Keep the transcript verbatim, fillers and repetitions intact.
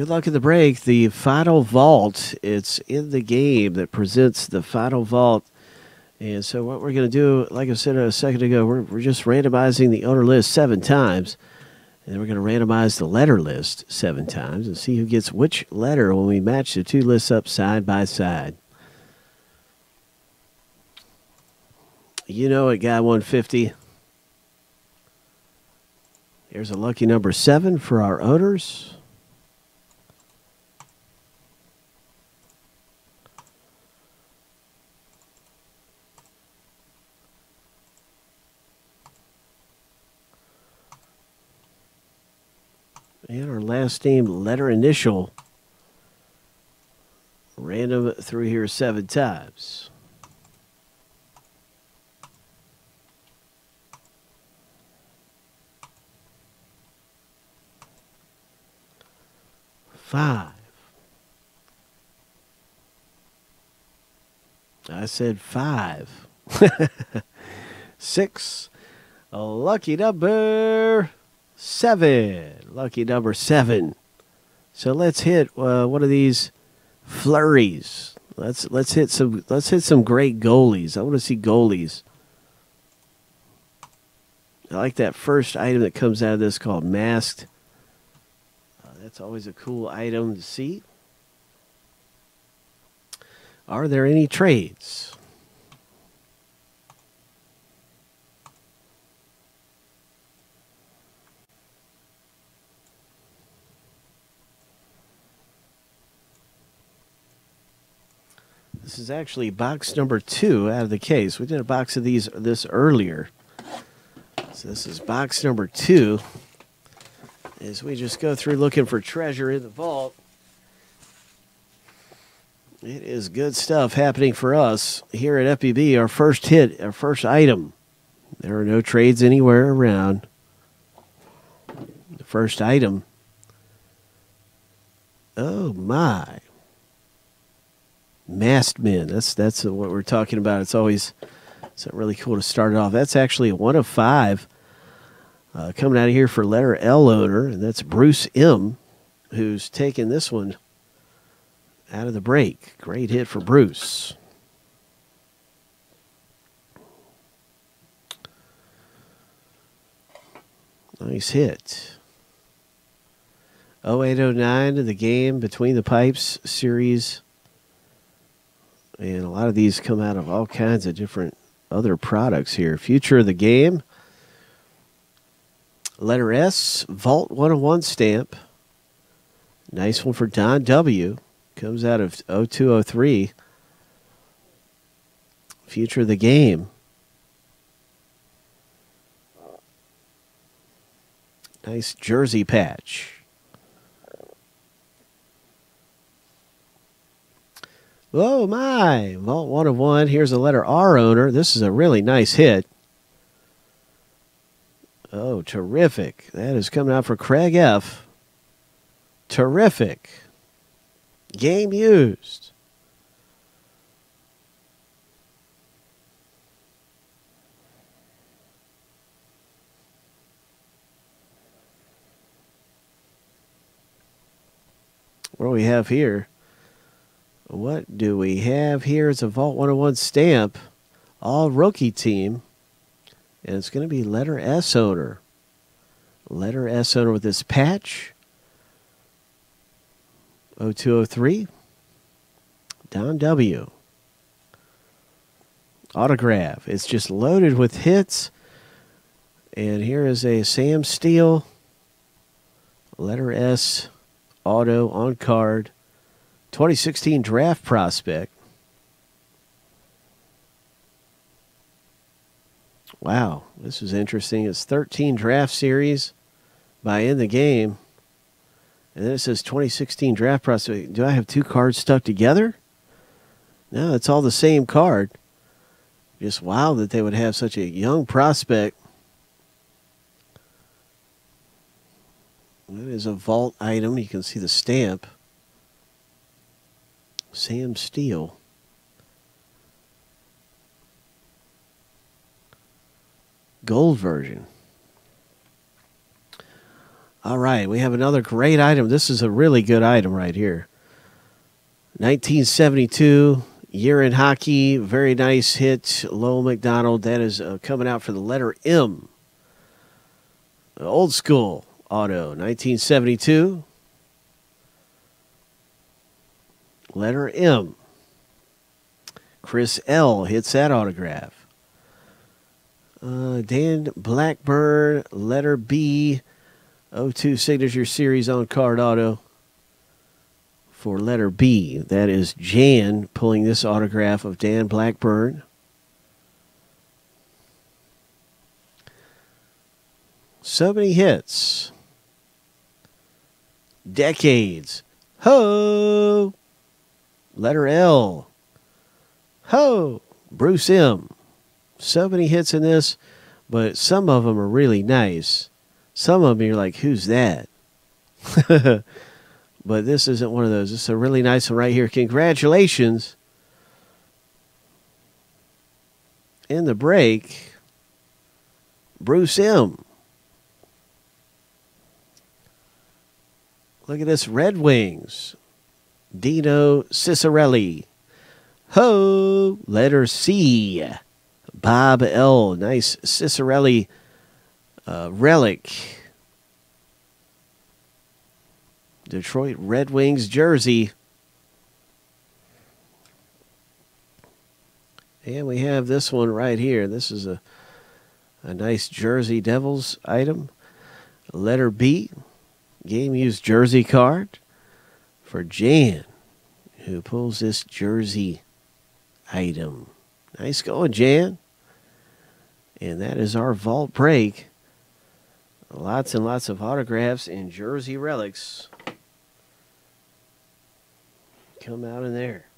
Good luck in the break. The final vault, it's in the game that presents the final vault. And so what we're going to do, like I said a second ago, we're, we're just randomizing the owner list seven times. And then we're going to randomize the letter list seven times and see who gets which letter when we match the two lists up side by side. You know it, Guy one fifty. Here's a lucky number seven for our owners. And our last name, letter, initial. Random through here seven times. Five. I said five. Six. A lucky number. Seven. Lucky number seven. So let's hit uh, one of these flurries. Let's let's hit some let's hit some great goalies. I want to see goalies. I like that first item that comes out of this called Masked. Uh, that's always a cool item to see. Are there any trades? This is actually box number two out of the case. We did a box of these this earlier. So this is box number two. As we just go through looking for treasure in the vault. It is good stuff happening for us here at F B B. Our first hit, our first item. There are no trades anywhere around. The first item. Oh my. Masked men. That's that's what we're talking about. It's always it's really cool to start it off. That's actually a one of five uh, coming out of here for letter L owner, and that's Bruce M, who's taking this one out of the break. Great hit for Bruce. Nice hit. oh eight oh nine of the game Between the Pipes series. And a lot of these come out of all kinds of different other products here. Future of the game. Letter S, Vault one oh one stamp. Nice one for Don W. Comes out of oh two oh three. Future of the game. Nice jersey patch. Oh, my. Vault one oh one. Here's a letter R owner. This is a really nice hit. Oh, terrific. That is coming out for Craig F. Terrific. Game used. What do we have here? What do we have here? It's a Vault one oh one stamp, all rookie team, and it's going to be letter S owner. Letter S owner with this patch. oh two oh three. Don W. Autograph. It's just loaded with hits. And here is a Sam Steele, letter S auto on card. twenty sixteen draft prospect. Wow, this is interesting. It's thirteen draft series by In the Game. And then it says twenty sixteen draft prospect. Do I have two cards stuck together? No, it's all the same card. Just wow that they would have such a young prospect. It is a vault item. You can see the stamp. Sam Steele. Gold version. All right, we have another great item. This is a really good item right here. nineteen seventy-two, year in hockey, very nice hit, Lowell McDonald. That is uh, coming out for the letter M. Old school auto, nineteen seventy-two. Letter M. Chris L. hits that autograph. Uh, Dan Blackburn, letter B. oh two Signature Series on card auto for letter B. That is Jan pulling this autograph of Dan Blackburn. So many hits. Decades. Ho! Letter L. Ho! Bruce M. So many hits in this, but some of them are really nice. Some of them you're like, who's that? But this isn't one of those. This is a really nice one right here. Congratulations. In the break, Bruce M. Look at this, Red Wings. Dino Ciccarelli. Ho! Letter C. Bob L. Nice Ciccarelli Uh, relic. Detroit Red Wings jersey. And we have this one right here. This is a, a nice Jersey Devils item. Letter B. Game used jersey card for Jan, who pulls this jersey item. Nice going, Jan. And that is our vault break. Lots and lots of autographs and jersey relics come out in there.